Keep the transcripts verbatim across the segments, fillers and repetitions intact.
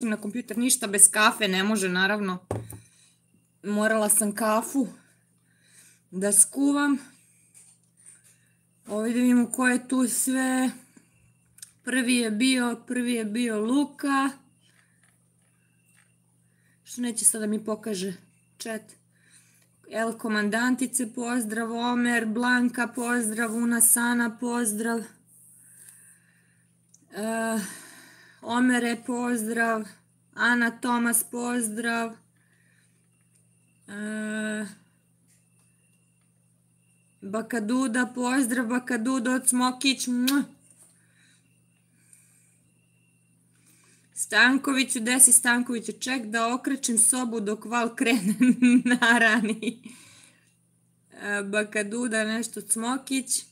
na kompjuter, ništa bez kafe ne može, naravno. Morala sam kafu da skuvam. Ovdje vidimo ko je tu sve. Prvi je bio, prvi je bio Luka. Što neće sada mi pokaže chat. El Komandantice, pozdrav. Omer, Blanka, pozdrav. Una, Sana, pozdrav. Uh, Omere, pozdrav. Ana Tomas, pozdrav. Uh, Baka Duda, pozdrav. Baka Duda od Smokić. Stankoviću, gde si Stankoviću? Ček da okrećem sobu dok Val krene na rani. Baka Duda, nešto od Smokić.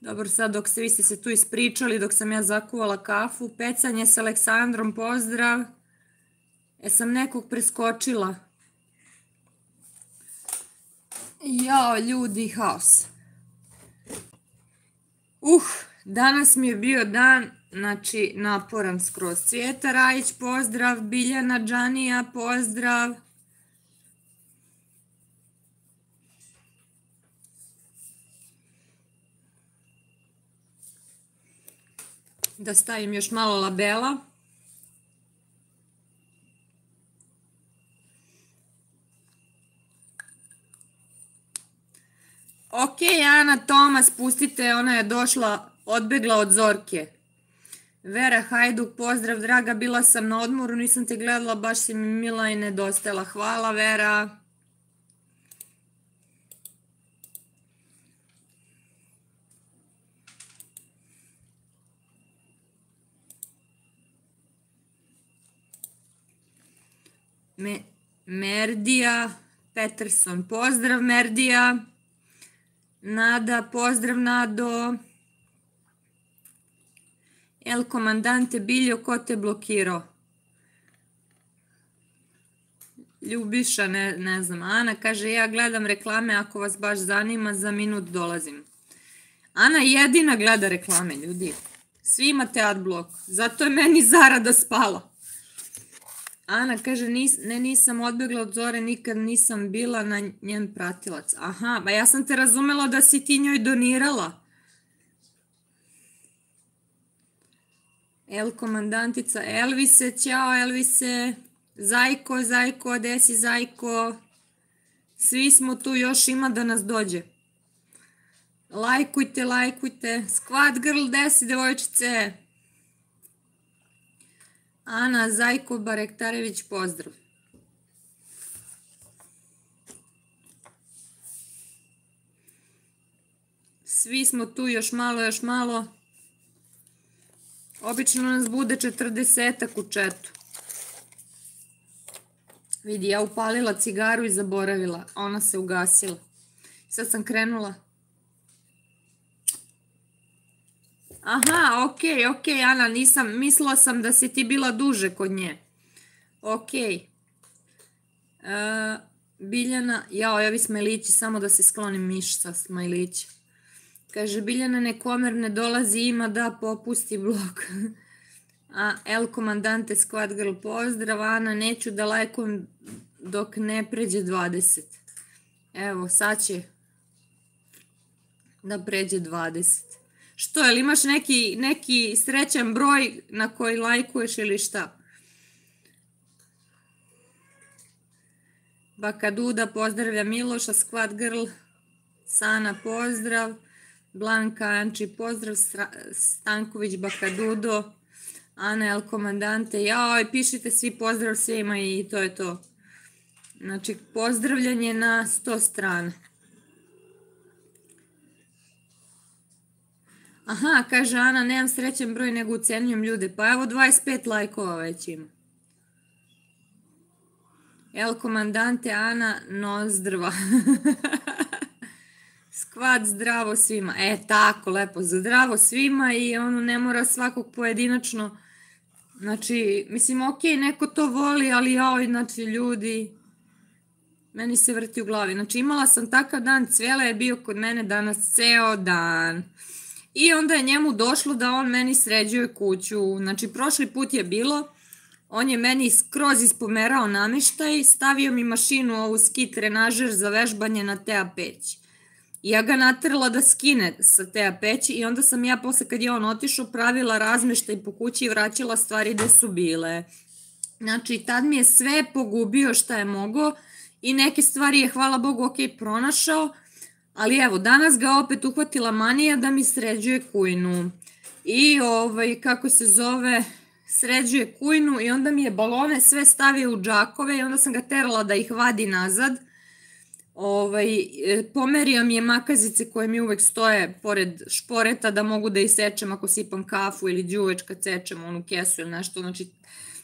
Dobro, sad dok ste, vi ste se tu ispričali, dok sam ja zakuvala kafu. Pecanje s Aleksandrom, pozdrav. E, sam nekog preskočila. Jao, ljudi, haos. Uh, danas mi je bio dan, znači, naporan skroz. Cvjeta Rajić, pozdrav. Biljana, Džanija, pozdrav. Da stavim još malo labela. Ok, Ana Tomas, pustite, ona je došla, odbegla od Zorke. Vera Hajduk, pozdrav, draga, bila sam na odmoru, nisam te gledala, baš si mi mila i nedostajala. Hvala, Vera. Merdija Peterson, pozdrav Merdija. Nada, pozdrav Nado. El Comandante, Biljo, ko te blokirao? Ljubiša, ne, ne znam. Ana kaže, ja gledam reklame, ako vas baš zanima, za minut dolazim. Ana jedina gleda reklame, ljudi. Svi imate adblock, zato je meni zarada spala. Ana kaže, nis, ne, nisam odbjegla od Zore, nikad nisam bila na njen pratilac. Aha, ba ja sam te razumela da si ti njoj donirala. El Komandantica, Elvise, ćao Elvise. Zajko, Zajko, gde si Zajko? Svi smo tu, još ima da nas dođe. Lajkujte, lajkujte. Squad Girl, gde si devojčice? Ana, Zajko, Barektarević, pozdrav. Svi smo tu, još malo, još malo. Obično nas bude četrdesetak u četu. Vidi, ja upalila cigaru i zaboravila. Ona se ugasila. Sad sam krenula. Aha, ok, ok, Ana, nisam, mislila sam da si ti bila duže kod nje. Ok. Uh, Biljana, jao, evi smajlići, samo da se sklonim miš sa smajlići. Kaže, Biljana, nekomer ne dolazi, ima da popusti blok. A El Comandante, Squad Girl, pozdrav. Ana, neću da lajkujem dok ne pređe dvadeset. Evo, sad će da pređe dvadeset. Što, je li imaš neki, neki srećan broj na koji lajkuješ ili šta? Baka Duda, pozdravlja Miloša, Squad Girl, Sana, pozdrav. Blanka, Anči, pozdrav. Stanković, Baka Dudo, Ana, El Comandante. Joj, pišite svi pozdrav svima i to je to. Znači, pozdravljanje na sto strana. Aha, kaže Ana, nemam srećen broj, nego ucenjujem ljude. Pa evo dvadeset pet lajkova već ima. El Comandante, Ana, nozdrva. Squad, zdravo svima. E, tako, lepo, zdravo svima i ono ne mora svakog pojedinačno. Znači, mislim, okej, neko to voli, ali joj, znači, ljudi, meni se vrti u glavi. Znači, imala sam takav dan, Cvjela je bio kod mene danas ceo dan. I onda je njemu došlo da on meni sređuje kuću. Znači, prošli put je bilo On je meni skroz ispomerao namještaj, stavio mi mašinu ovu ski trenažer za vežbanje na te a pet. Ja ga natrla da skine sa te a pet i onda sam ja posle kad je on otišao pravila razmeštaj po kući i vraćala stvari gde su bile. Znači tad mi je sve pogubio šta je mogao i neke stvari je hvala Bogu ok pronašao, ali evo danas ga opet uhvatila manija da mi sređuje kujnu. I ovaj kako se zove... sređuje kujnu i onda mi je balone sve stavio u džakove i onda sam ga terala da ih vadi nazad. Pomerio mi je makazice koje mi uvek stoje pored šporeta da mogu da ih sečem ako sipam kafu ili đuveč kad sečem onu kesu ili nešto. Znači,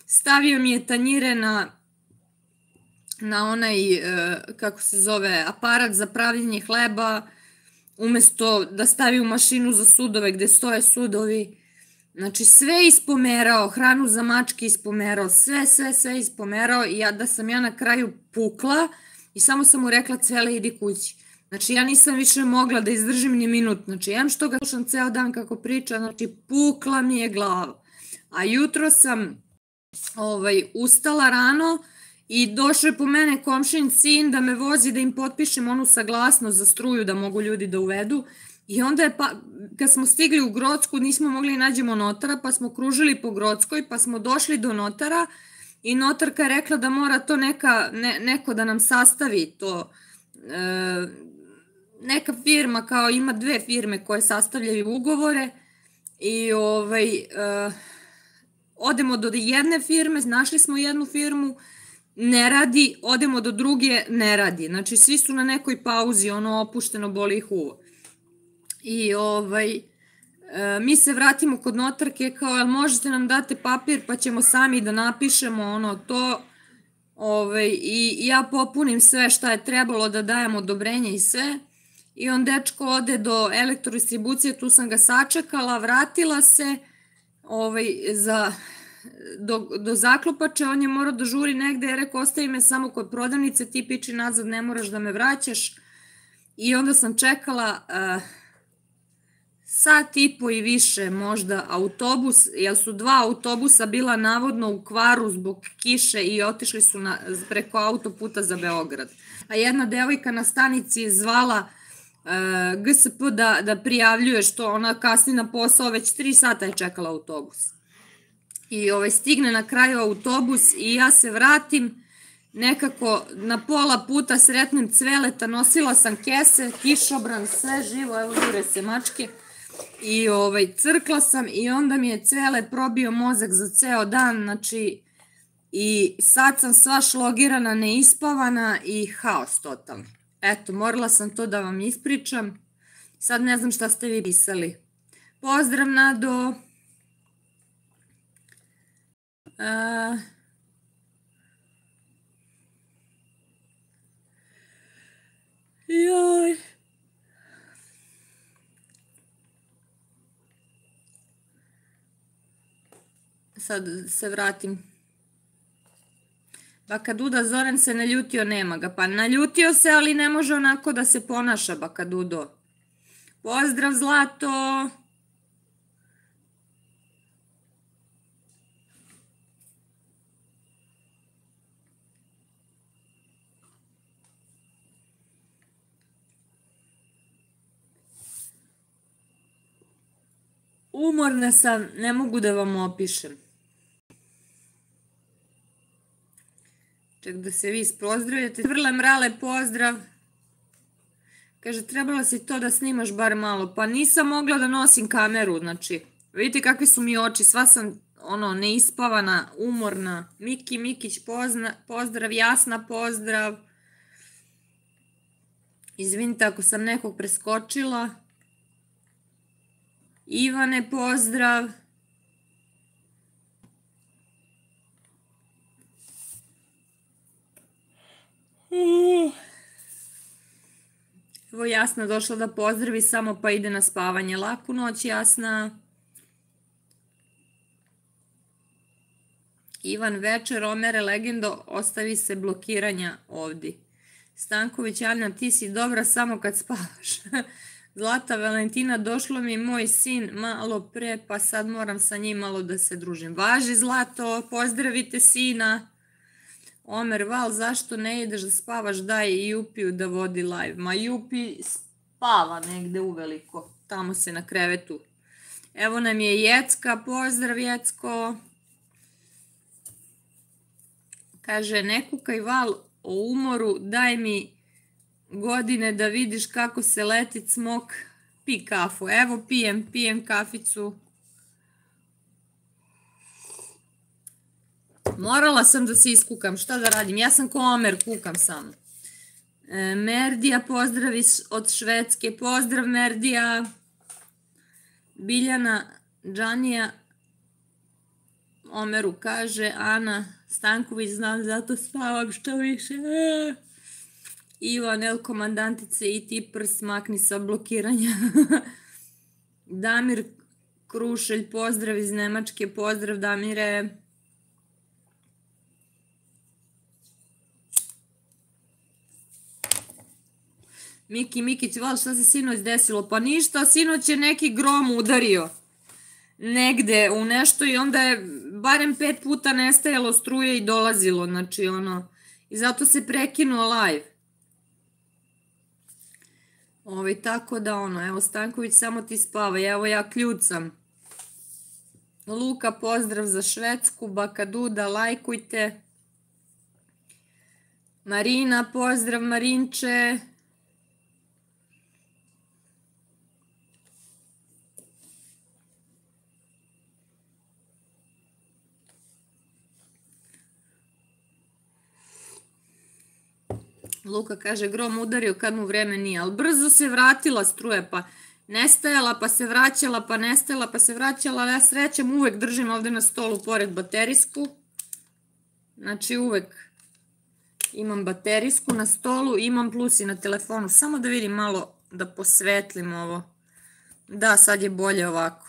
stavio mi je tanjire na, na onaj, kako se zove, aparat za pravljenje hleba, umesto da stavi u mašinu za sudove gde stoje sudovi. Znači sve ispomerao, hranu za mačke ispomerao, sve, sve, sve ispomerao i da sam ja na kraju pukla i samo sam mu rekla Cvele idi kući. Znači ja nisam više mogla da izdržim ni minut, znači jem što ga slušam ceo dan kako priča, znači pukla mi je glava. A jutro sam ustala rano i došao je po mene komšin sin da me vozi da im potpišem onu saglasnost za struju da mogu ljudi da uvedu. I onda je, kad smo stigli u Grodsku, nismo mogli nađemo notara, pa smo kružili po Grodskoj, pa smo došli do notara i notarka je rekla da mora to neko da nam sastavi to. Neka firma, kao ima dve firme koje sastavljaju ugovore i odemo do jedne firme, našli smo jednu firmu, ne radi, odemo do druge, ne radi. Znači svi su na nekoj pauzi, ono opušteno boli ih uvo. I mi se vratimo kod notarke kao jel možete nam dati papir pa ćemo sami da napišemo ono to i ja popunim sve šta je trebalo da dajem odobrenje i sve i on dečko ode do elektrodistribucije, tu sam ga sačekala, vratila se do zaklopača, on je morao da žuri negde jer rekao ostavi me samo kod prodavnice, ti piči nazad ne moraš da me vraćaš i onda sam čekala sat i po i više možda autobus, jer su dva autobusa bila navodno u kvaru zbog kiše i otišli su preko autoputa za Beograd. A jedna devojka na stanici je zvala G S P da prijavljuje što ona kasni na posao, već tri sata je čekala autobus. I stigne na kraju autobus i ja se vratim, nekako na pola puta sretnem Cveleta, nosila sam kese, kišobran, sve živo, evo jure se mačke. I crkla sam i onda mi je Cvele probio mozak za ceo dan, znači i sad sam sva šlogirana, neispavana i haos totalno. Eto, morala sam to da vam ispričam, sad ne znam šta ste vi pisali. Pozdrav Nado! Joj! Sad se vratim. Baka Duda, Zoran se naljutio, nema ga. Pa naljutio se, ali ne može onako da se ponaša, Baka Dudo. Pozdrav, Zlato! Umorna sam, ne mogu da vam opišem. Ček da se vi ispozdravljate. Vrle mrale, pozdrav. Kaže, trebala si to da snimaš bar malo. Pa nisam mogla da nosim kameru, znači. Vidite kakve su mi oči, sva sam ono, neispavana, umorna. Miki, Mikić, pozdrav, Jasna, pozdrav. Izvinite ako sam nekog preskočila. Ivane, pozdrav. Evo Jasna došla da pozdravi samo pa ide na spavanje. Laku noć Jasna. Ivan večer, Omere legendo, ostavi se blokiranja ovdje. Stanković, Alina, ti si dobra samo kad spavaš. Zlata Valentina, došlo mi moj sin malo pre, pa sad moram sa njim malo da se družim. Važi Zlato, pozdravite sina. Omer, Val, zašto ne ideš da spavaš? Daj i Jupiju da vodi live. Ma Jupi spava negde uveliko, tamo se na krevetu. Evo nam je Jecka, pozdrav Jecko. Kaže, ne kukaj Val o umoru, daj mi godine da vidiš kako se leti smok, pi kafu. Evo pijem, pijem kaficu. Morala sam da se iskukam, šta da radim? Ja sam ko Omer, kukam samo. Merdija, pozdravi od Švedske, pozdrav Merdija. Biljana, Džanija, Omeru kaže, Ana, Stanković, znam, zato spavam što više. Ivan, El Komandantice i ti prs makni sa blokiranja. Damir Krušelj, pozdrav iz Nemačke, pozdrav Damire. Miki, Mikić, Val, šta se sinoć desilo? Pa ništa, sinoć je neki grom udario negde u nešto i onda je barem pet puta nestajalo struje i dolazilo, znači ono, i zato se prekinuo live. Ovo i tako da ono, evo Stanković samo ti spava, evo ja kljucam. Luka, pozdrav za Švedsku, Baka Duda, lajkujte. Marina, pozdrav Marinče. Luka kaže, grom udario kad mu vreme nije, ali brzo se vratila struje, pa nestajala, pa se vraćala, pa nestajala, pa se vraćala, ali ja srećem uvek držim ovde na stolu pored baterijsku. Znači uvek imam baterijsku na stolu, imam plus i na telefonu, samo da vidim malo da posvetlim ovo. Da, sad je bolje ovako.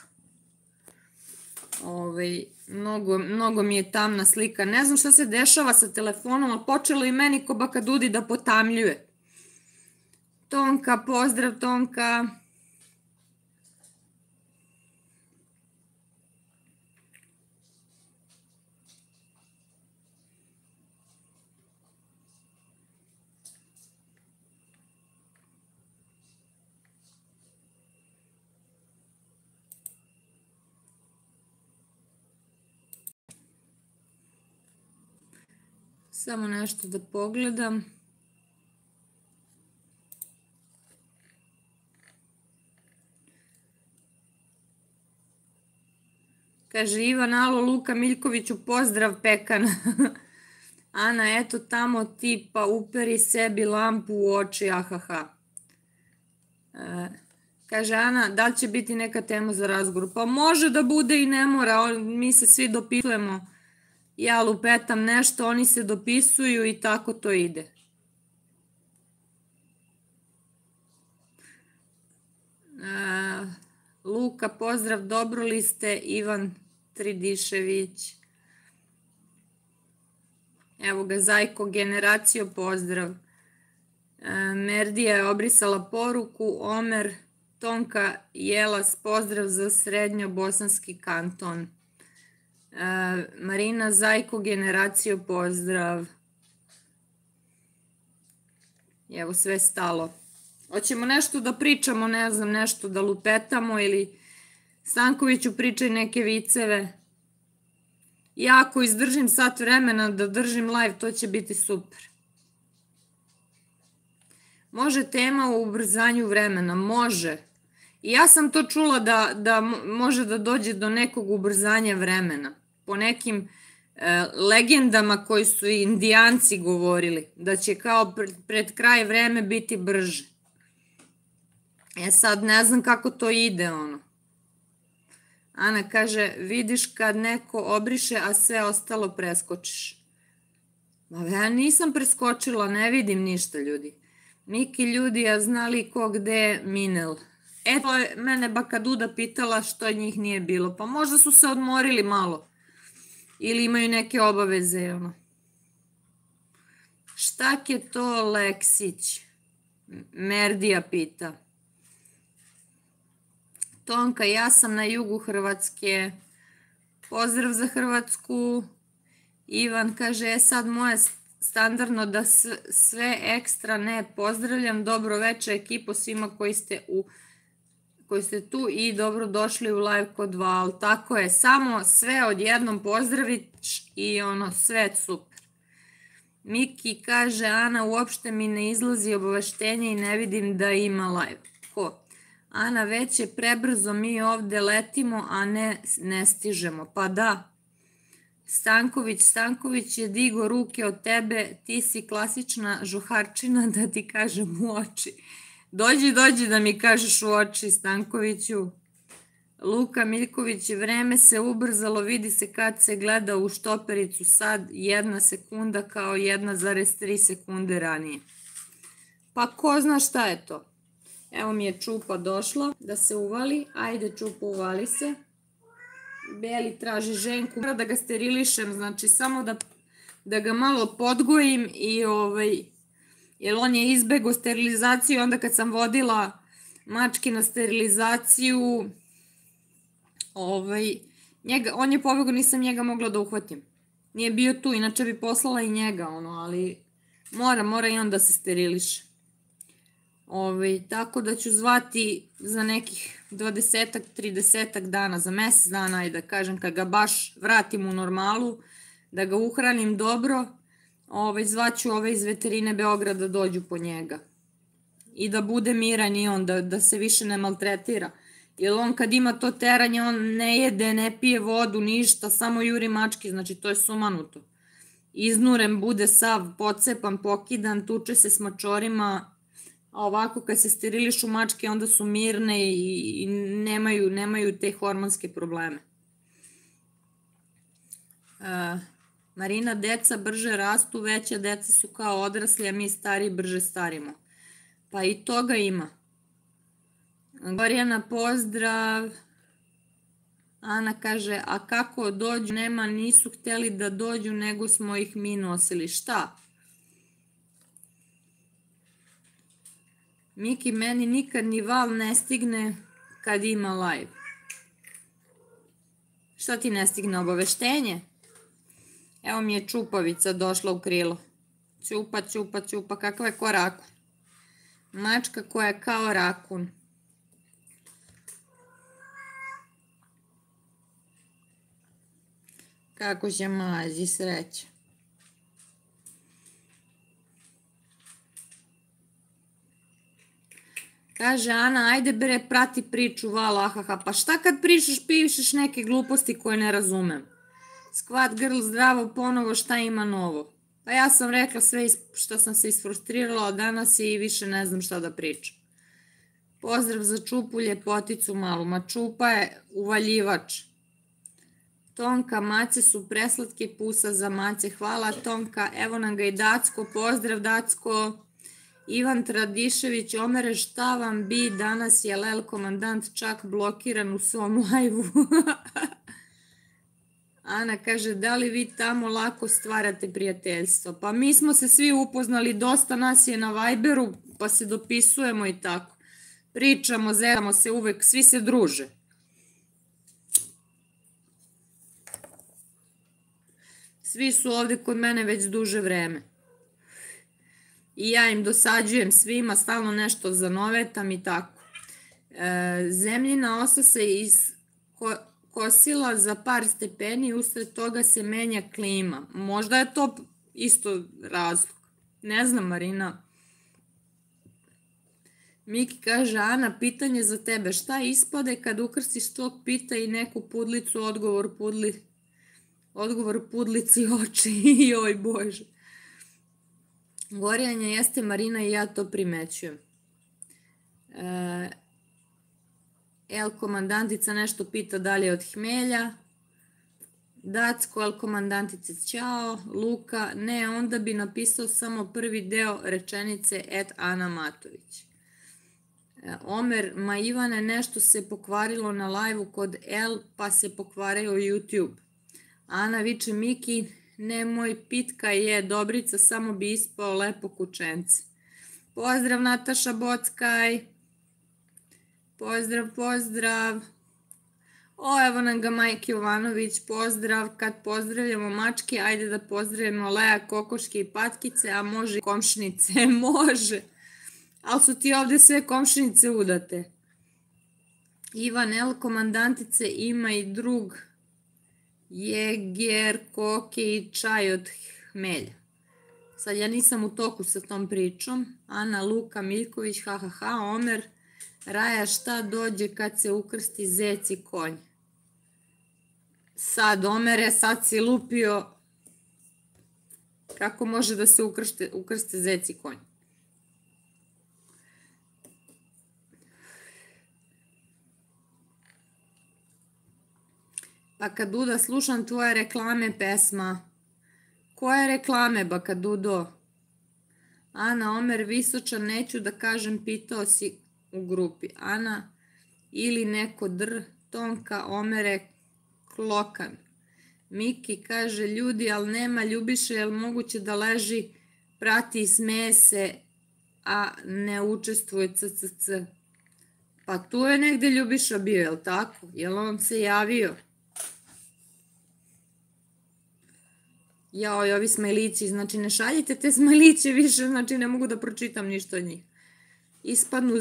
Ovaj, mnogo, mnogo mi je tamna slika. Ne znam šta se dešava sa telefonom, ali počelo i meni ko Baka Dudi da potamljuje. Tonka, pozdrav Tonka. Samo nešto da pogledam. Kaže Ivan, alo Luka Miljkoviću, pozdrav Pekan. Ana, eto tamo ti pa uperi sebi lampu u oči, ahaha. Kaže Ana, da li će biti neka tema za razgovor? Pa može da bude i ne mora, mi se svi dopisujemo. Ja lupetam nešto, oni se dopisuju i tako to ide. Luka, pozdrav, dobro li ste? Ivan Tridišević. Evo ga, Zajko, generacijo, pozdrav. Merdija je obrisala poruku, Omer, Tonka, Jelas, pozdrav za srednjobosanski kanton. Marina, Zajko, generaciju, pozdrav. Evo, sve stalo. Hoćemo nešto da pričamo, ne znam, nešto da lupetamo ili Stankoviću pričaj neke viceve. Ja ako izdržim sat vremena da držim live, to će biti super. Može tema o ubrzanju vremena, može. I ja sam to čula da može da dođe do nekog ubrzanja vremena. Po nekim legendama koji su i Indijanci govorili, da će kao pred kraj vreme biti brže. E sad ne znam kako to ide ono. Ana kaže, vidiš kad neko obriše, a sve ostalo preskočiš. Ja nisam preskočila, ne vidim ništa ljudi. Miki ljudi, ja znali ko gde je Minel. Eto, mene Baka Duda pitala što njih nije bilo. Pa možda su se odmorili malo. Ili imaju neke obaveze. Šta je to Leksić? Merdija pita. Tonka, ja sam na jugu Hrvatske. Pozdrav za Hrvatsku. Ivan kaže, sad moje standardno da sve ekstra ne pozdravljam. Dobro večer ekipo svima koji ste u... koji ste tu i dobro došli u live kod Val. Tako je, samo sve odjednom pozdraviš i ono, sve super. Miki kaže, Ana, uopšte mi ne izlazi obaveštenje i ne vidim da ima live. Ko? Ana, već je prebrzo, mi ovde letimo, a ne, ne stižemo. Pa da. Stanković, Stanković je digo ruke od tebe, ti si klasična žuharčina da ti kažem u oči. Dođi, dođi da mi kažeš u oči, Stankoviću. Luka Miljković, vreme se ubrzalo, vidi se kad se gleda u štopericu, sad jedna sekunda kao jedna zarez tri sekunde ranije. Pa ko zna šta je to? Evo mi je Čupa došla da se uvali, ajde Čupa uvali se. Beli traži ženku, mora da ga sterilišem, znači samo da ga malo podgojim i ovaj... jer on je izbegao sterilizaciju i onda kad sam vodila mački na sterilizaciju, on je pobegao, nisam njega mogla da uhvatim. Nije bio tu, inače bi poslala i njega, ali mora, mora i on da se steriliše. Tako da ću zvati za nekih dvadesetak, tridesetak dana, za mesec dana, i da kažem, kad ga baš vratim u normalu, da ga uhranim dobro, zvaću ove iz veterine Beograda dođu po njega i da bude miran i on, da se više ne maltretira, jer on kad ima to teranje on ne jede, ne pije vodu, ništa, samo juri mački, znači to je sumanuto, iznuren bude sav, pocepan, pokidan, tuče se s mačorima, a ovako kad se sterilišu mačke onda su mirne i nemaju te hormonske probleme. Eee Marina, deca brže rastu, veća deca su kao odrasli, a mi stariji brže starimo. Pa i toga ima. Gorjana, pozdrav. Ana kaže, a kako dođu? Nema, nisu hteli da dođu, nego smo ih mi nosili. Šta? Miki, meni nikad ni Val ne stigne kad ima live. Šta ti ne stigne, obaveštenje? Evo mi je Čupavica došla u krilo. Čupa, čupa, čupa, kakva je ko rakun. Mačka koja je kao rakun. Kako će mazi, sreće. Kaže Ana, ajde bre, prati priču, Val, ahaha. Pa šta kad prišeš, pišeš neke gluposti koje ne razumem? Squad Girl, zdravo, ponovo, šta ima novo? Pa ja sam rekla sve što sam se isfrustrirala od danas i više ne znam šta da pričam. Pozdrav za Čupu, ljepoticu malu. Ma Čupa je uvaljivač. Tonka, mace su preslatke, pusa za mace. Hvala Tonka, evo nam ga i Dacko, pozdrav Dacko. Ivan Tradišević, Omere, šta vam bi danas, je El Comandante čak blokiran u svom live-u? Ana kaže, da li vi tamo lako stvarate prijateljstvo? Pa mi smo se svi upoznali, dosta nas je na Viberu, pa se dopisujemo i tako. Pričamo, zeramo se uvek, svi se druže. Svi su ovde kod mene već duže vreme. I ja im dosađujem svima, stalno nešto zanovetam i tako. Zemljina osa se iz... kosila za par stepeni, usred toga se menja klima. Možda je to isto razlog. Ne znam, Marina. Miki kaže, Ana, pitanje za tebe. Šta ispade kad ukrstiš tog pita i neku pudlicu, odgovor pudli, odgovor pudlici oči? Joj Bože. Gorjanje jeste, Marina, i ja to primećujem. E... El Komandantica nešto pita dalje od hmelja. Dacko, El Komandantica, ćao. Luka, ne, onda bi napisao samo prvi deo rečenice et Ana Matović. Omer, ma Ivane, nešto se pokvarilo na live-u kod El, pa se pokvarilo YouTube. Ana viče, Miki, ne, moj pitka je Dobrica, samo bi ispao lepo kućence. Pozdrav Nataša Bockaj. Pozdrav, pozdrav. O, evo nam ga Majka Jovanović, pozdrav. Kad pozdravljamo mačke, ajde da pozdravimo Lea, kokoške i patkice, a može i komšnice, može. Ali su ti ovde sve komšnice udate. Ivan, El Komandantice, ima i drug jeger, koke i čaj od hmelja. Sad ja nisam u toku sa tom pričom. Ana, Luka, Miljković, hahaha, Omer. Raja, šta dođe kad se ukrsti zec i konj? Sad, Omere, sad si lupio. Kako može da se ukrste zec i konj? Baka Duda, slušam tvoje reklame pesma. Koje reklame, Baka Dudo? Ana, Omer, Visočan, neću da kažem, pitao si u grupi. Ana ili neko dr, Tonka, Omere, Klokan. Miki kaže, ljudi, ali nema Ljubiše, jel moguće da leži, prati i smeje se, a ne učestvuje c c c. Pa tu je negde Ljubiša bio, jel tako? Jel on se javio? Jao, ovi smajlići, znači ne šaljite te smajliće više, znači ne mogu da pročitam ništa od njih. Ispadnu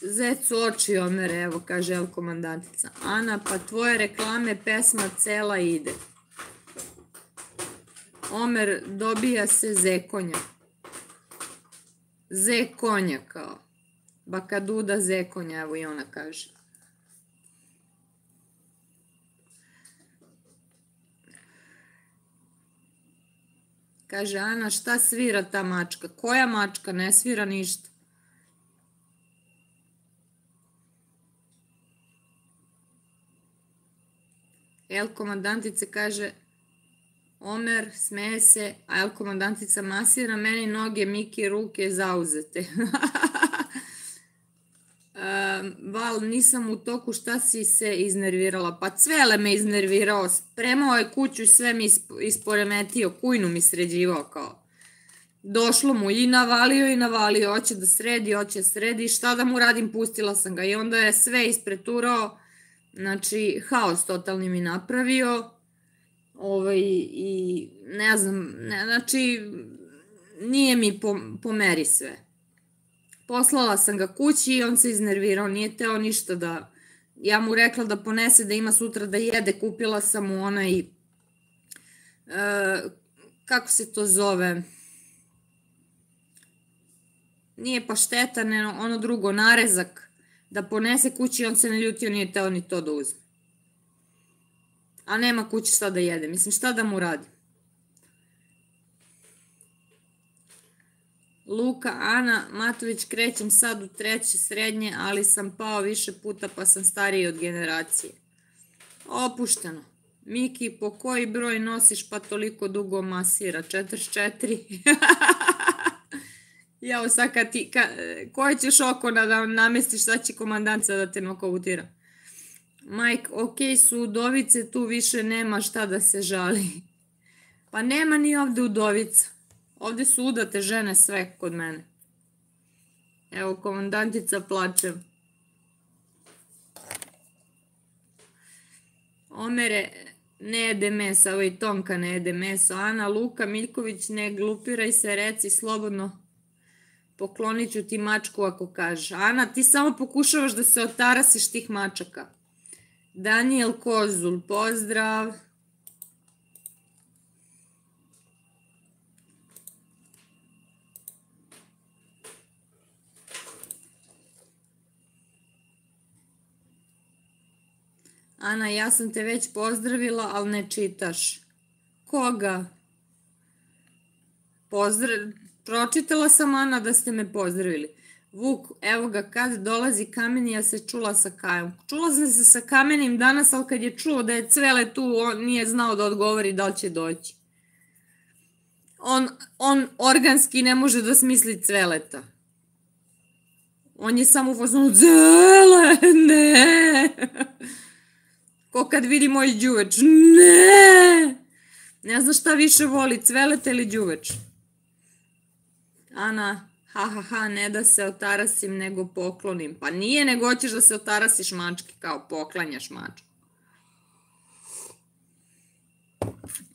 zec u oči, Omere, evo, kaže El Komandantica. Ana, pa tvoje reklame, pesma cela ide. Omer, dobija se zekonja. Zekonja, kao. Baka Duda zekonja, evo i ona kaže. Kaže, Ana, šta svira ta mačka? Koja mačka? Ne svira ništa. El Komandantice kaže, Omer, smeje se, a El Komandantica masira meni noge, Miki, ruke zauzete. Val, nisam u toku, šta si se iznervirala? Pa Cvele me iznervirao, spremao je kuću i sve mi isporemetio, kujnu mi sređivao kao. Došlo mu i navalio i navalio, hoće da sredi, hoće da sredi, šta da mu radim, pustila sam ga. I onda je sve ispreturao, znači haos totalni mi napravio, i ne znam, znači nije mi po meri sve. Poslala sam ga kući i on se iznervirao, nije teo ništa da... Ja mu rekla da ponese, da ima sutra da jede, kupila sam mu onaj... Kako se to zove? Nije pašteta, ono drugo, narezak. Da ponese kući i on se ne ljutio, nije teo ni to da uzme. A nema kući šta da jede, mislim šta da mu radi? Luka, Ana, Matović, krećem sad u treće srednje, ali sam pao više puta pa sam stariji od generacije. Opušteno. Miki, po koji broj nosiš pa toliko dugo masira? četrdeset četiri. Jao, sad kad ti, koje ćeš oko da namestiš, sad će komandantica da te nokavutira. Majk, okej su udovice, tu više nema šta da se žali. Pa nema ni ovde udovica. Ovde su udate žene sve kod mene. Evo, komandantica plače. Omere, ne jede meso, ovo i Tonka ne jede meso. Ana, Luka, Miljković, ne glupiraj se, reci slobodno. Poklonit ću ti mačku ako kažeš. Ana, ti samo pokušavaš da se otarasiš tih mačaka. Daniel Kozul, pozdrav. Ana, ja sam te već pozdravila, ali ne čitaš. Koga? Pročitala sam, Ana, da ste me pozdravili. Vuk, evo ga, kad dolazi Kamen, ja se čula sa Kajom. Čula sam se sa Kamenim danas, ali kad je čuo da je Cvele tu, on nije znao da odgovori da li će doći. On organski ne može da smisli Cveleta. On je samo upoznao, Cvele, ne! Ko kad vidi moj đuveč, ne, ne znam šta više voli, Cveleta ili đuveč. Ana, ha ha ha, ne da se otarasim nego poklonim. Pa nije nego hoćeš da se otarasiš mački, kao poklanjaš mačku.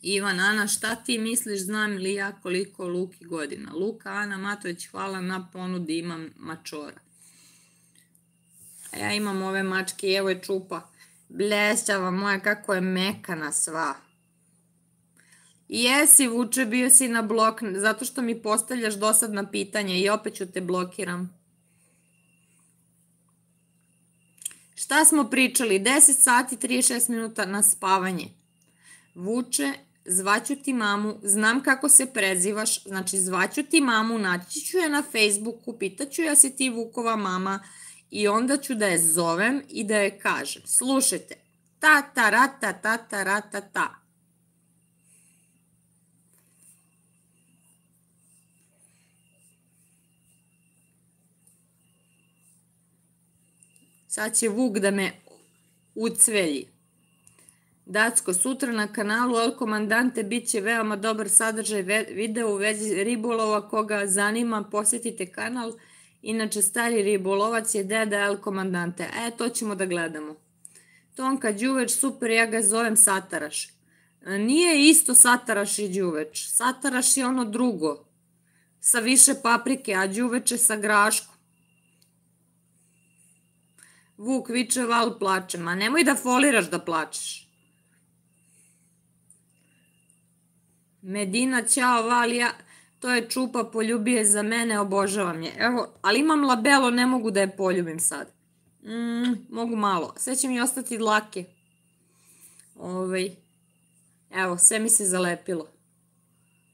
Ivan, Ana, šta ti misliš, znam li ja koliko Luki godina? Luka, Ana Matović, hvala na ponudi, imam mačora. A ja imam ove mačke, evo je Čupa. Blešćava moja, kako je mekana sva. Jesi, Vuče, bio si na blok, zato što mi postavljaš dosadna pitanja i opet ću te blokiram. Šta smo pričali? deset sati trideset šest minuta na spavanje. Vuče, zvaću ti mamu, znam kako se prezivaš, znači zvaću ti mamu, naći ću je na Facebooku, pitaću ja si ti Vukova mama i onda ću da je zovem i da je kažem. Slušajte, ta ta ra ta ta ta ra ta ta. Sad će Vuk da me ucvelji. Dacko, sutra na kanalu El Comandante bit će veoma dobar sadržaj video u vezi ribolova, koga zanima, posjetite kanal, inače stari ribolovac je deda El Comandante. E, to ćemo da gledamo. Tonka, Đuveč, super, ja ga zovem Sataraš. Nije isto Sataraš i Đuveč, Sataraš je ono drugo, sa više paprike, a Đuveč je sa graškom. Vuk viče, Val plače, ma nemoj da foliraš da plačeš. Medina, ćao Valija, to je Čupa, poljubi je za mene, obožavam je. Evo, ali imam labelo, ne mogu da je poljubim sad. Mogu malo, sve će mi ostati dlake. Evo, sve mi se zalepilo.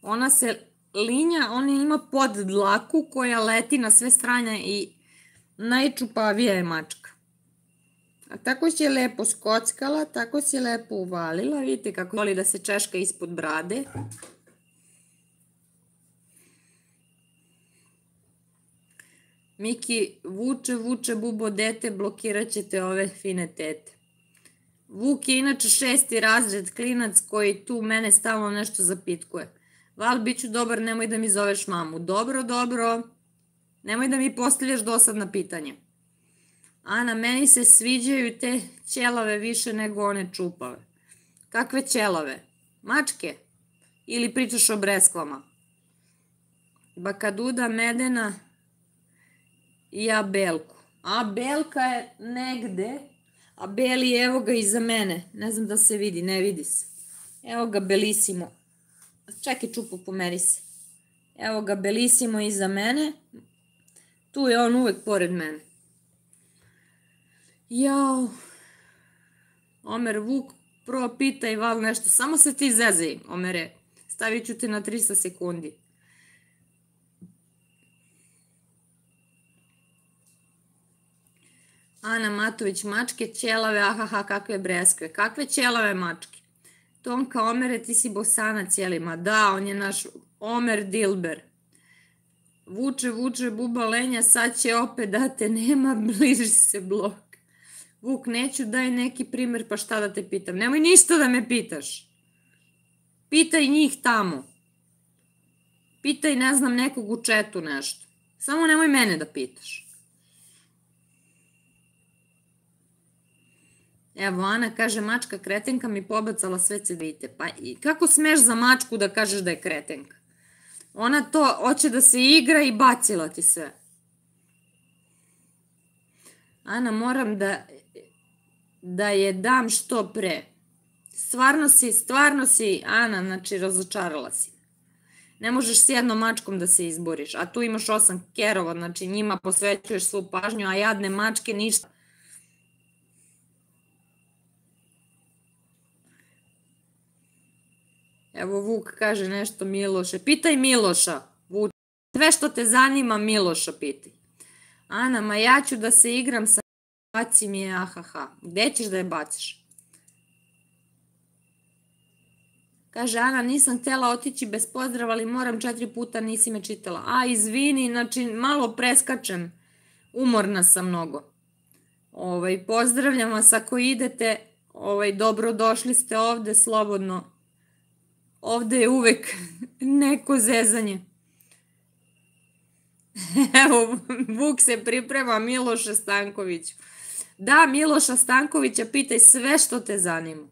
Ona se linja, ona ima pod dlaku koja leti na sve strane i najčupavija je mačka. A tako si je lepo skockala, tako si je lepo uvalila, vidite kako voli da se češka ispod brade. Miki, Vuče, Vuče, bubo dete, blokirat ćete ove fine tete. Vuk je inače šesti razred klinac koji tu mene stalno nešto zapitkuje. Val, bit ću dobar, nemoj da mi zoveš mamu. Dobro, dobro, nemoj da mi postavljaš dosadna pitanja. Ana, meni se sviđaju te ćelave više nego one čupave. Kakve ćelave? Mačke? Ili pričaš o breskvama? Baka Duda, Medena i Abelku. Abelka je negde, a Beli evo ga iza mene. Ne znam da se vidi, ne vidi se. Evo ga Belisimo. Čekaj Čupo, pomeri se. Evo ga Belisimo iza mene. Tu je on uvek pored mene. Jao, Omer, Vuk, prvo pitaj Val nešto, samo se ti zezaj, Omere, stavit ću te na tristo sekundi. Ana Matović, mačke, ćelave, ahaha, kakve breskve, kakve ćelave mačke. Tonka, Omere, ti si Bosana cijelima, da, on je naš Omer Dilber. Vuče, Vuče, buba lenja, sad će opet da te nema, bliži se blok. Vuk, neću, daj neki primer, pa šta da te pitam. Nemoj ništa da me pitaš. Pitaj njih tamo. Pitaj, ne znam, nekog u četu nešto. Samo nemoj mene da pitaš. Evo, Ana kaže, mačka kretenka mi pobacala sve cedvite. Pa kako smeš za mačku da kažeš da je kretenka? Ona to hoće da se igra i bacila ti sve. Ana, moram da... da je dam što pre. Stvarno si, stvarno si, Ana, znači razočarala si. Ne možeš s jednom mačkom da se izboriš, a tu imaš osam kerova, znači njima posvećuješ svu pažnju, a jadne mačke ništa. Evo Vuk kaže nešto Miloše. Pitaj Miloša, Vuče. Sve što te zanima Miloša pitaj. Ana, ma ja ću da se igram sa... Baci mi je, ahaha. Gde ćeš da je baciš? Kaže, Ana, nisam htjela otići bez pozdrava, ali moram četiri puta, nisi me čitala. A, izvini, znači, malo preskačem. Umorna sam mnogo. Pozdravljam vas ako idete. Dobrodošli ste ovde, slobodno. Ovde je uvek neko zezanje. Evo, Vuk se priprema Miloša Stankovića. Da, Miloša Stankovića pitaj sve što te zanima.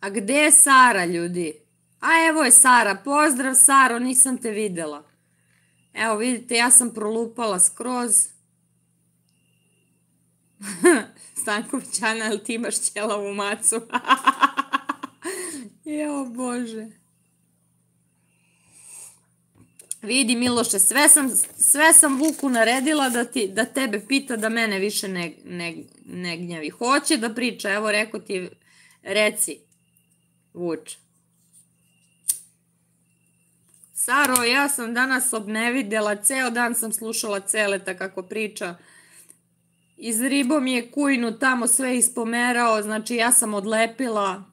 A gde je Sara, ljudi? A evo je Sara. Pozdrav, Saro, nisam te videla. Evo, vidite, ja sam prolupala skroz. Stanković, Ana, ali ti imaš ćelavu macu. Evo, Bože. Vidi, Miloše, sve sam, sve sam Vuku naredila da, ti, da tebe pita, da mene više ne, ne, ne gnjavi. Hoće da priča, evo, rekao ti, reci, Vuč. Saro, ja sam danas obnevidela, ceo dan sam slušala Celeta kako priča. Izribo mi je kujnu, tamo sve ispomerao, znači ja sam odlepila.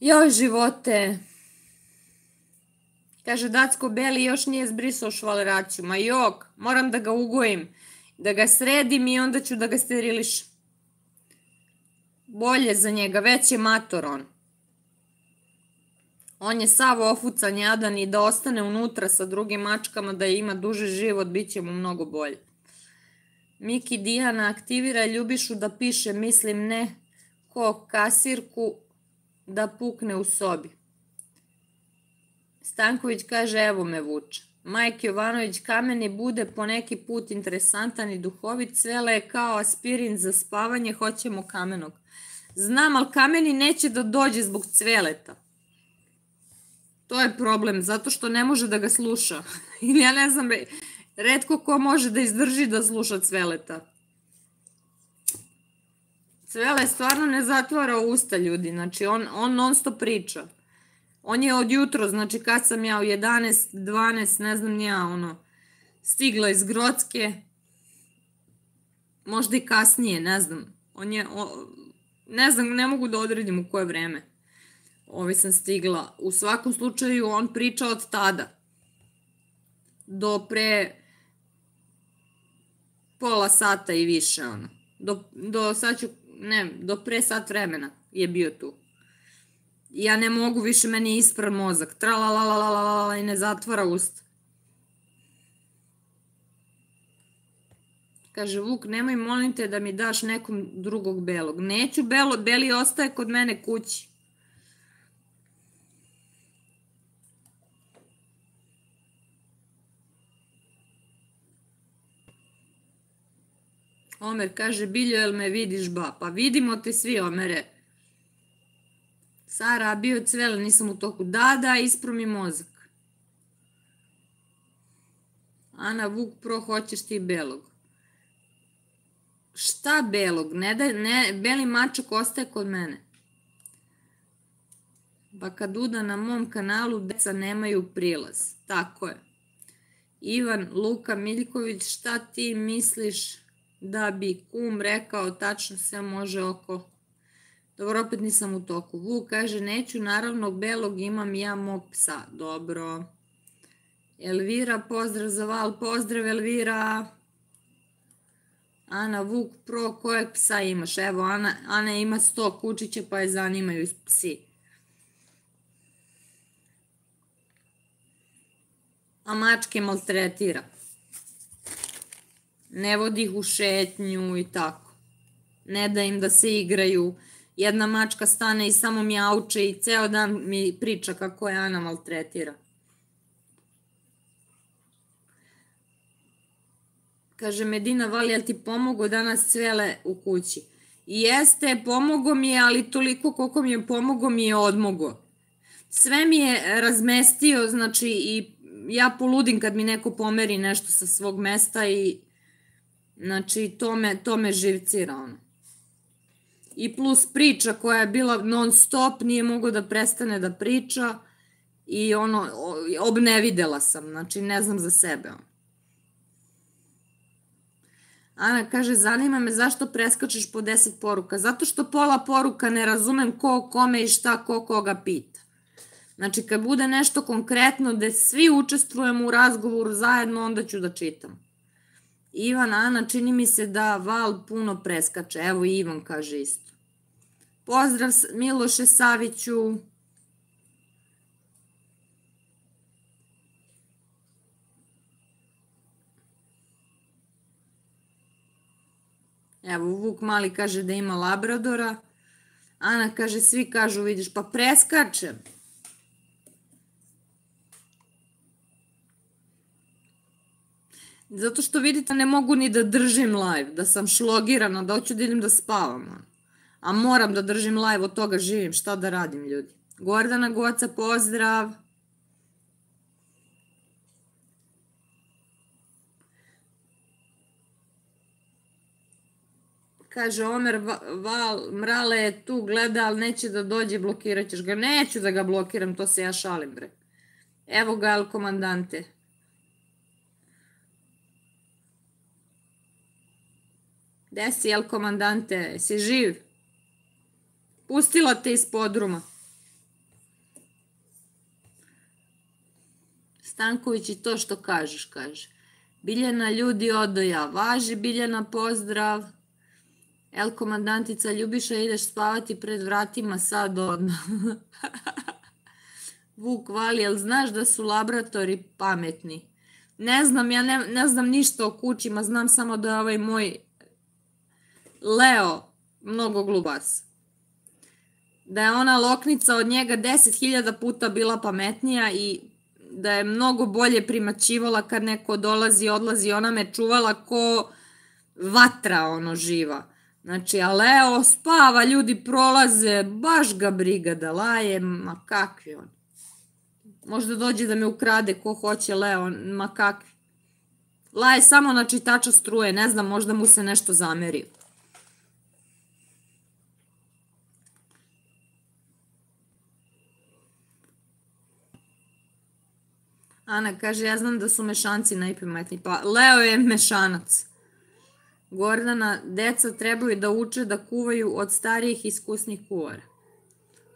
Joj, živote. Kaže, Dacko Beli još nije zbrisao švaleraciju. Ma jok, moram da ga ugojim, da ga sredim i onda ću da ga steriliš. Bolje za njega, već je mator on. On je sav ofucan jadan i da ostane unutra sa drugim mačkama, da ima duži život, bit će mu mnogo bolje. Miki Dijana aktivira Ljubišu da piše, mislim ne, ko kasirku da pukne u sobi. Stanković kaže, evo me Vuče. Majka Jovanović, kameni bude po neki put interesantan i duhovit, svele je kao aspirin za spavanje, hoćemo kamenog. Znam, ali kameni neće da dođe zbog Cveleta. To je problem, zato što ne može da ga sluša. Ili ja ne znam, retko ko može da izdrži da sluša Cveleta. Cvele stvarno ne zatvara usta, ljudi, znači on, on non stop priča. On je od jutro, znači kad sam ja u jedanaest, dvanaest, ne znam nija, ono, stigla iz Grocke, možda i kasnije, ne znam. On je, o, ne znam, ne mogu da odredim u koje vreme ovi sam stigla. U svakom slučaju on priča od tada do pre pola sata i više, ono. Do, do, sad ću, ne, do pre sat vremena je bio tu. Ja ne mogu više, meni je ispran mozak. Tra la la la la la i ne zatvara usta. Kaže, Vuk, nemoj molim te da mi daš nekom drugog belog. Neću belo, beli ostaje kod mene kući. Omer kaže, Biljo, jel me vidiš ba? Pa vidimo te svi, Omere. Sara, bio Cvele, nisam u toku. Da, da, ispro mi mozak. Ana, Vuk, pro, hoćeš ti belog. Šta belog? Ne da, ne, beli mačak ostaje kod mene. Baka Duda, na mom kanalu deca nemaju prilaz. Tako je. Ivan, Luka, Miljković, šta ti misliš da bi kum rekao tačno sve može oko... Dobro, opet nisam u toku. Vuk kaže, neću, naravno, belog imam ja mog psa. Dobro. Elvira, pozdrav za Val. Pozdrav, Elvira. Ana, Vuk, pro, kojeg psa imaš? Evo, Ana, Ana ima sto kučića, pa je zanimaju psi. A mačke maltretira. Ne vodi ih u šetnju i tako. Ne da im da se igraju. Jedna mačka stane i samo mjauče i ceo dan mi priča kako je Ana maltretira. Kaže, Medina, Vali, jel ti pomogao danas Cvele u kući? Jeste, pomogao mi je, ali toliko koliko mi je pomogao mi je odmogao. Sve mi je razmestio, znači i ja poludim kad mi neko pomeri nešto sa svog mesta i znači to me, to me živcira ono. I plus priča koja je bila non stop, nije mogao da prestane da priča i ono, obnevidela sam, znači ne znam za sebe. Ana kaže, zanima me zašto preskačeš po deset poruka, zato što pola poruka ne razumem ko kome i šta ko koga pita. Znači kad bude nešto konkretno gde svi učestvujemo u razgovoru zajedno, onda ću da čitam. Ivan, Ana, čini mi se da Val puno preskače. Evo, Ivan kaže isto. Pozdrav Miloše Saviću. Evo, Vuk mali kaže da ima Labradora. Ana kaže, svi kažu, vidiš, pa preskačem. Zato što vidite, ne mogu ni da držim live, da sam šlogirana, da hoću da idem da spavam. A moram da držim live, od toga živim, šta da radim, ljudi. Gordana Goca, pozdrav. Kaže, Omer, Val, Mrale je tu, gleda, ali neće da dođe, blokirat ćeš ga. Neću da ga blokiram, to se ja šalim, bre. Evo ga, El Comandante. Gde si, El Comandante? Si živ? Pustila te iz podruma. Stanković i to što kažeš, kaže. Biljana, ljudi, odoja. Važi, Biljana, pozdrav. El Komandantica, Ljubiša, ideš spavati pred vratima sad odmah. Vuk, Vali, jel znaš da su laboratori pametni? Ne znam, ja ne znam ništa o kućima, znam samo da je ovaj moj Leo mnogo glubas. Da je ona loknica od njega deset hiljada puta bila pametnija i da je mnogo bolje primaćivala kad neko dolazi, odlazi, ona me čuvala ko vatra, ono, živa. Znači, a Leo spava, ljudi prolaze, baš ga briga da laje, ma kakvi on. Možda dođe da me ukrade ko hoće, Leo, ma kakvi. Laje samo na čitača struje, ne znam, možda mu se nešto zameri. Ana kaže, ja znam da su mešanci najpametniji, pa Leo je mešanac. Gordana, deca trebaju da uče da kuvaju od starijih iskusnih kuvara.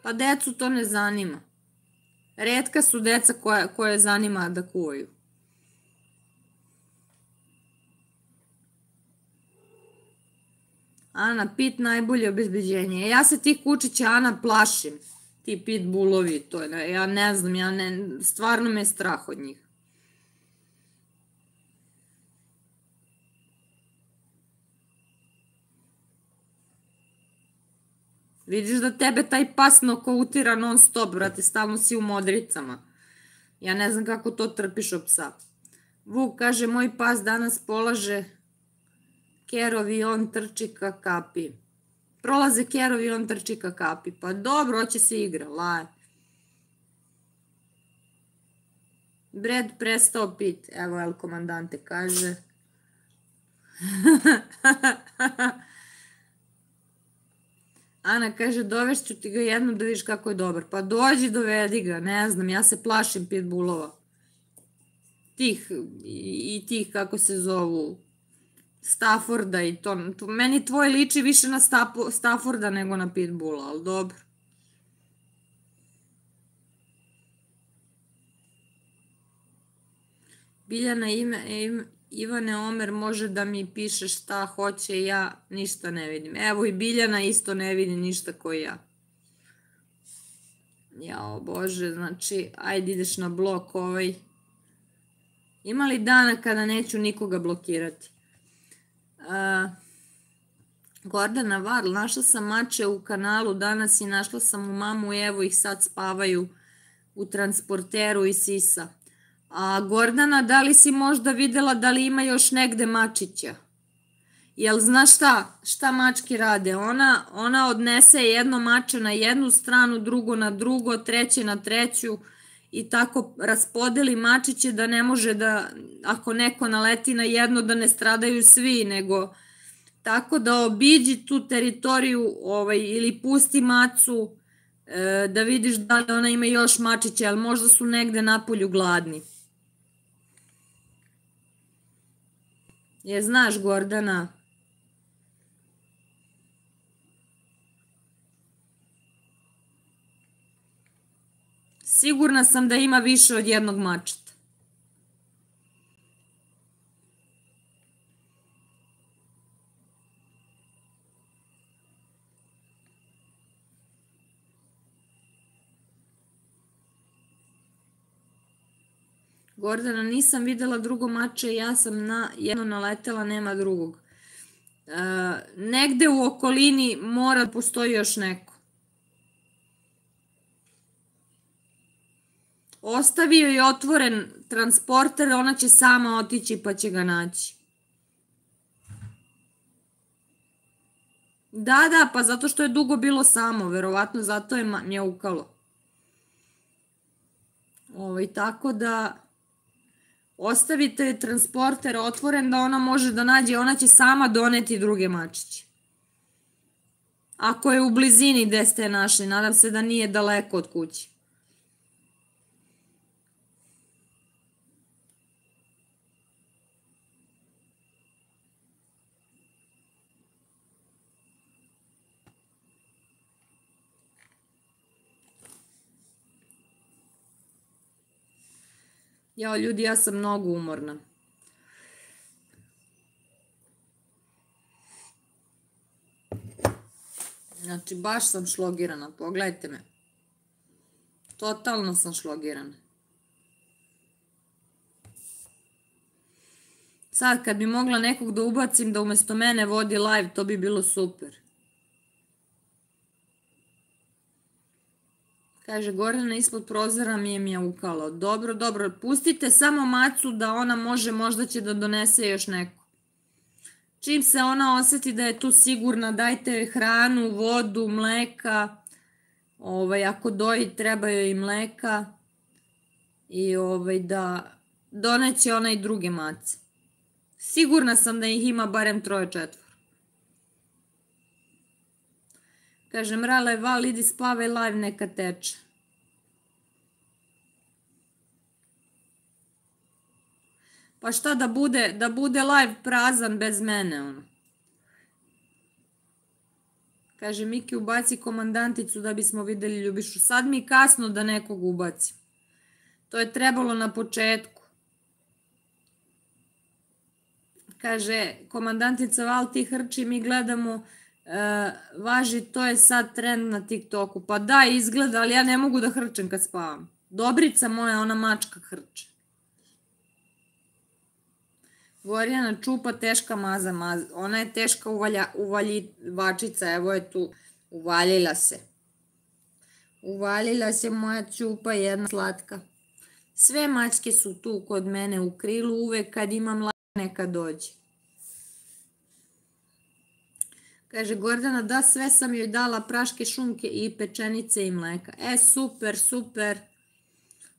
Pa decu to ne zanima. Retka su deca koje zanima da kuvaju. Ana, pit najbolje obezbeđenje. Ja se tih kučića, Ana, plašim. Ti pitbullovi, to je, ja ne znam, ja ne, stvarno me je strah od njih. Vidiš da tebe taj pas nokautira non stop, brate, stalno si u modricama. Ja ne znam kako to trpiš od psa. Vuk kaže, moj pas danas polaže kerovi, on trči ka kapi. Prolaze kerovi, on trči ka kapi. Pa dobro, hoće se igra, laje. Bred prestao pit. Evo, El Comandante kaže. Ana kaže, dovešću ti ga jednom da vidiš kako je dobar. Pa dođi, dovedi ga, ne znam, ja se plašim pitbullova. Tih, i tih, kako se zovu, Stafforda i to. Meni tvoj liči više na Stafforda nego na pitbulla, ali dobro. Biljana, Ivane, Omer može da mi piše šta hoće, ja ništa ne vidim. Evo i Biljana isto ne vidi ništa ko ja. Jao Bože, znači, ajde ideš na blok ovaj. Ima li dana kada neću nikoga blokirati? Gordana, Varl, našla sam mače u kanalu danas i našla sam u mamu, evo ih sad spavaju u transporteru i sisa. A Gordana, da li si možda videla da li ima još negde mačića? Jel znaš šta? Šta mački rade? Ona odnese jedno mače na jednu stranu, drugo na drugo, treće na treću i tako raspodeli mačiće da ne može da, ako neko naleti na jedno, da ne stradaju svi, nego tako da obiđi tu teritoriju ili pusti macu da vidiš da li ona ima još mačiće, ali možda su negde napolju gladni. Je, znaš, Gordana? Sigurna sam da ima više od jednog mačeta. Gordana, nisam videla drugo mače, ja sam na jedno naletela, nema drugog. Negde u okolini mora da postoji još neko. Ostavio je otvoren transporter, ona će sama otići pa će ga naći. Da, da, pa zato što je dugo bilo samo, verovatno zato je mjaukalo. Tako da ostavite transporter otvoren da ona može da nađe, ona će sama doneti druge mačiće. Ako je u blizini gde ste je našli, nadam se da nije daleko od kuće. Jao, ljudi, ja sam mnogo umorna. Znači, baš sam šlogirana, pogledajte me. Totalno sam šlogirana. Sad, kad bi mogla nekog da ubacim da umesto mene vodi live, to bi bilo super. Kaže, Gorana ispod prozora mi je mjaukalo. Dobro, dobro, pustite samo macu da ona može, možda će da donese još neko. Čim se ona osjeti da je tu sigurna, dajte joj hranu, vodu, mleka. Ako doji, treba joj i mleka. I da doneće ona i druge mace. Sigurna sam da ih ima barem troje četvora. Kaže, mrala je Val, idi spavaj, live neka teče. Pa šta da bude, da bude live prazan bez mene, ono. Kaže, Miki, ubaci komandanticu da bismo videli Ljubišu. Sad mi je kasno da nekog ubacim. To je trebalo na početku. Kaže, komandantica Val, ti hrči, mi gledamo... Važi, to je sad trend na TikToku. Pa da, izgleda, ali ja ne mogu da hrčem kad spavam. Dobrica moja, ona mačka hrče. Gorjana čupa, teška maza maza. Ona je teška uvaljivačica. Evo je tu, uvalila se. Uvalila se moja čupa, jedna slatka. Sve mačke su tu kod mene u krilu. Uvek kad imam lak, neka dođe. Kaže, Gordana, da, sve sam joj dala, praške šunke i pečenice i mleka. E, super, super.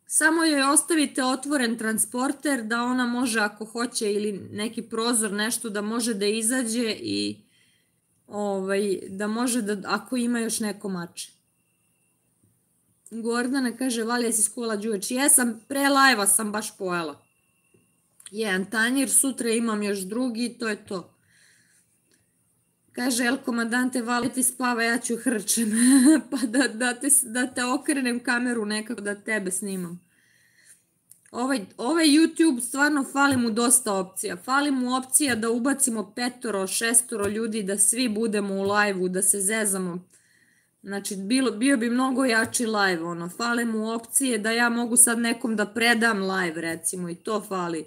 Samo joj ostavite otvoren transporter da ona može, ako hoće, ili neki prozor, nešto, da može da izađe i da može da, ako ima još neko mače. Gordana kaže, Valija, si skola džuveč. Jesam, pre lajva sam baš pojela. Jedan tanjir, sutra imam još drugi, to je to. Kaže, El Comandante, Val, ti spava, ja ću hrčem. Pa da te okrenem kameru nekako, da tebe snimam. Ovaj YouTube, stvarno, fali mu dosta opcija. Fali mu opcija da ubacimo petoro, šestoro ljudi, da svi budemo u live-u, da se zezamo. Znači, bio bi mnogo jači live, ono. Fali mu opcije da ja mogu sad nekom da predam live, recimo, i to fali.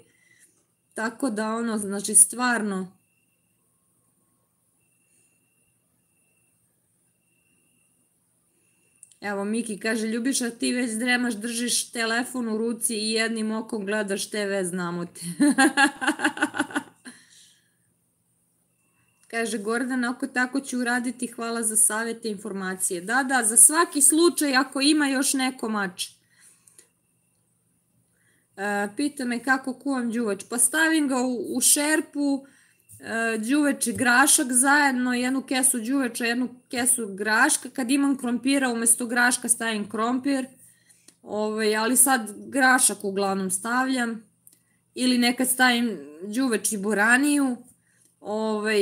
Tako da, ono, znači, stvarno... Evo, Miki kaže, Ljubiša, ti već dremaš, držiš telefon u ruci i jednim okom gledaš te ve, znamo te. Kaže, Gordana, ako tako ću uraditi, hvala za savjete i informacije. Da, da, za svaki slučaj, ako ima još neko mač. Pita me kako kuvam đuveč. Pa stavim ga u šerpu, đuveč i grašak zajedno, jednu kesu đuveča, jednu kesu graška. Kad imam krompira, umesto graška stavim krompir, ali sad grašak uglavnom stavljam, ili nekad stavim đuveč i boraniju.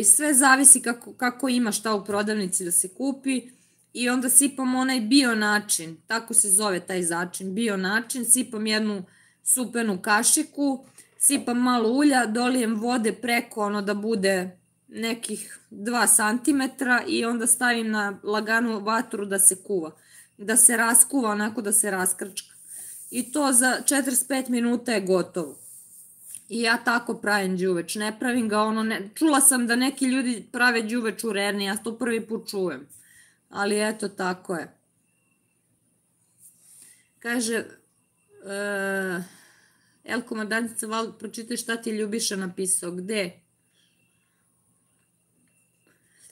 Sve zavisi kako ima šta u prodavnici da se kupi, i onda sipam onaj bio način, tako se zove taj začin, bio način. Sipam jednu supenu kašiku, sipam malo ulja, dolijem vode preko, ono, da bude nekih dva centimetra, i onda stavim na laganu vatru da se kuva. Da se raskuva, onako da se raskrčka. I to za četrdeset pet minuta je gotovo. I ja tako pravim đuveč. Ne pravim ga ono... Čula sam da neki ljudi prave đuveč u Reni. Ja to prvi put čujem. Ali eto, tako je. Kaže... El Komandantica, Val, pročitaj šta ti Ljubiša napisao. Gde?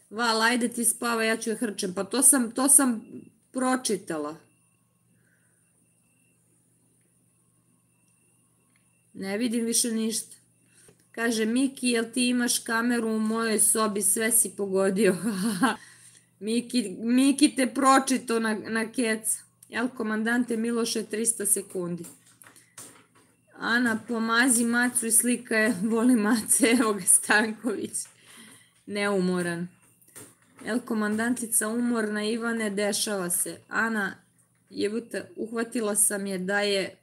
Val, ajde ti spava, ja ću je hrčem. Pa to sam pročitala. Ne vidim više ništa. Kaže, Miki, jel ti imaš kameru u mojoj sobi? Sve si pogodio. Miki te pročitao na keca. El Komandante, Miloše, tristo sekundi. Ana, pomazi macu i slika je, voli mace, evo ga Stanković, neumoran. El Komandantica, umorna, Ivane, dešava se. Ana, jebute, uhvatila sam je da je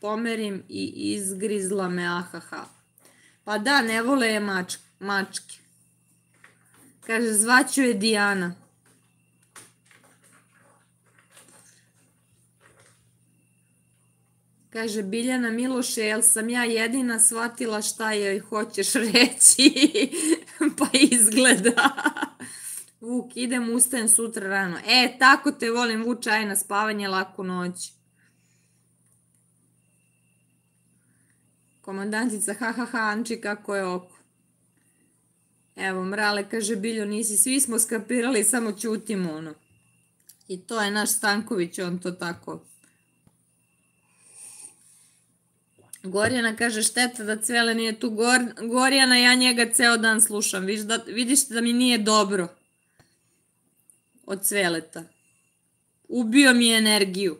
pomerim i izgrizla me, ahaha. Pa da, ne vole je mačke. Kaže, zvaću je Dijana. Kaže, Biljana, Miloše, jel sam ja jedina shvatila šta joj hoćeš reći? Pa izgleda. Vuk, idem, ustajem sutra rano. E, tako te volim, Vuče, aj na spavanje, laku noć. Komandantica, ha, ha, ha, Anči, kako je oko. Evo, Mrale, kaže, Biljo, nisi, svi smo skapirali, samo ćutimo, ono. I to je naš Stanković, on to tako... Gorjana kaže, šteta da Cvele nije tu. Gorjana, ja njega ceo dan slušam. Vidiš da mi nije dobro od Cveleta. Ubio mi je energiju.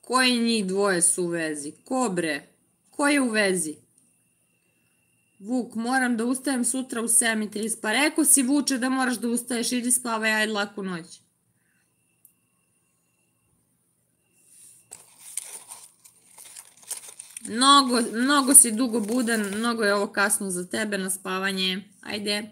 Koji njih dvoje su u vezi? Ko bre? Ko je u vezi? Vuk, moram da ustajem sutra u sedam i trideset. Pa rekao si, Vuče, da moraš da ustaješ, idi spavaj, ajde laku noć. Mnogo, mnogo si dugo budan, mnogo je ovo kasno za tebe na spavanje. Ajde.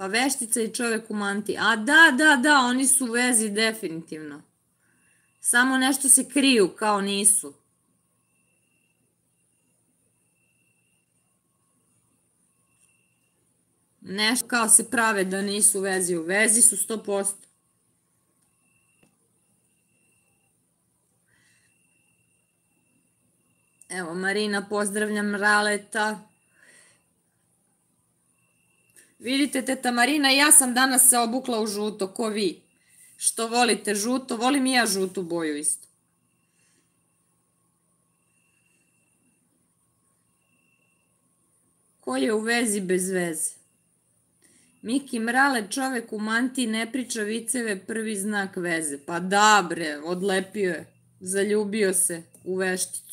Pa veštica i čovjek u manti. A da, da, da, oni su u vezi definitivno. Samo nešto se kriju kao nisu. Nešto kao se prave da nisu u vezi. U vezi su sto posto. Evo, Marina, pozdravljam Raleta. Vidite, teta Marina, ja sam danas se obukla u žuto, ko vi. Što volite žuto, volim i ja žutu boju isto. Ko je u vezi bez veze? Miki, Mrale, čovek u mantiji ne priča viceve, prvi znak veze. Pa da bre, odlepio je, zaljubio se u vešticu.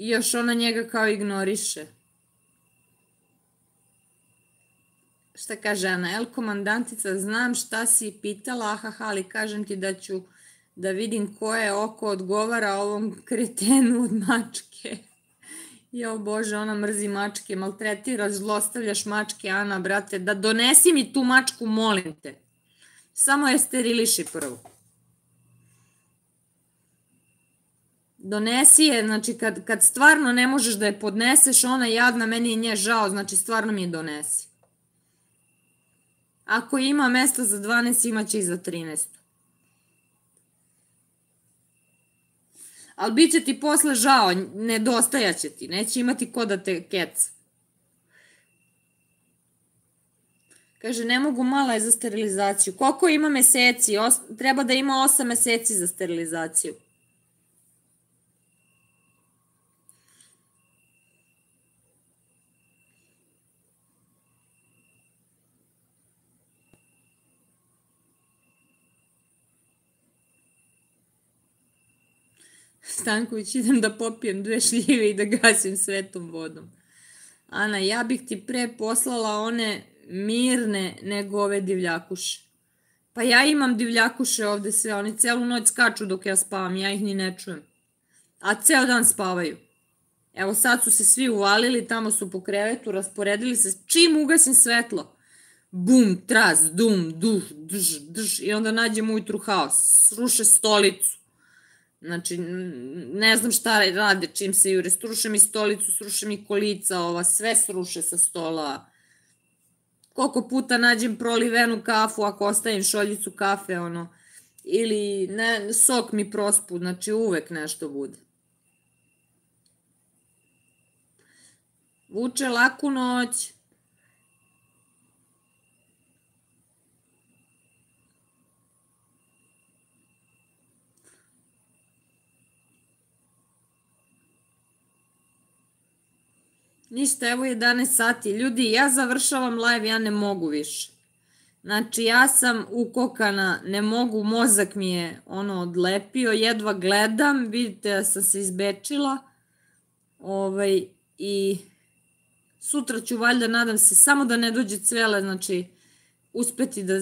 I još ona njega kao ignoriše. Šta kaže Ana? El Komandantica, znam šta si pitala, ahaha, ali kažem ti da ću da vidim koje oko odgovara ovom kretenu od mačke. Jo Bože, ona mrzi mačke, maltretiraš, zlostavljaš mačke, Ana, brate, da donesi mi tu mačku, molim te. Samo je steriliši prvo. Donesi je, znači kad stvarno ne možeš da je podneseš, ona jadna, meni je nje žao, znači stvarno mi je donesi. Ako ima mesta za dvanaest, imaće i za trinaest. Ali bit će ti posle žao, nedostajaće ti, neće imati ko da te keca. Kaže, ne mogu, mala je za sterilizaciju. Koliko ima meseci? Treba da ima osam meseci za sterilizaciju. Stanković, idem da popijem dve šljive i da gasim svetom vodom. Ana, ja bih ti pre poslala one mirne nego ove divljakuše. Pa ja imam divljakuše ovde sve, oni celu noć skaču dok ja spavam, ja ih ni ne čujem. A ceo dan spavaju. Evo sad su se svi uvalili, tamo su po krevetu, rasporedili se, čim ugasim svetlo. Bum, tras, dum, duš, drž, drž, i onda nađem ujutru haos, sruše stolicu. Znači, ne znam šta rade čim se jure, sruše mi stolicu, sruše mi kolica, ova, sve sruše sa stola. Koliko puta nađem prolivenu kafu, ako ostavim šoljicu kafe, ono, ili sok mi prospu, znači uvek nešto bude. Vuče, laku noć. Ništa, evo jedanaest sati. Ljudi, ja završavam live, ja ne mogu više. Znači, ja sam ukokana, ne mogu, mozak mi je ono odlepio, jedva gledam, vidite da sam se izbečila. Ovaj, i sutra ću, valjda, nadam se, samo da ne dođe cvele, znači, uspeti da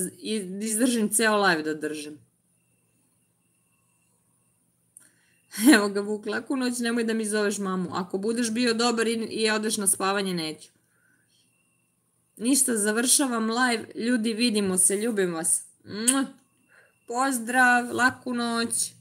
izdržim ceo live da držim. Evo ga, Vuk, laku noć, nemoj da mi zoveš mamu. Ako budeš bio dobar i odeš na spavanje, neću. Ništa, završavam live. Ljudi, vidimo se, ljubim vas. Pozdrav, laku noć.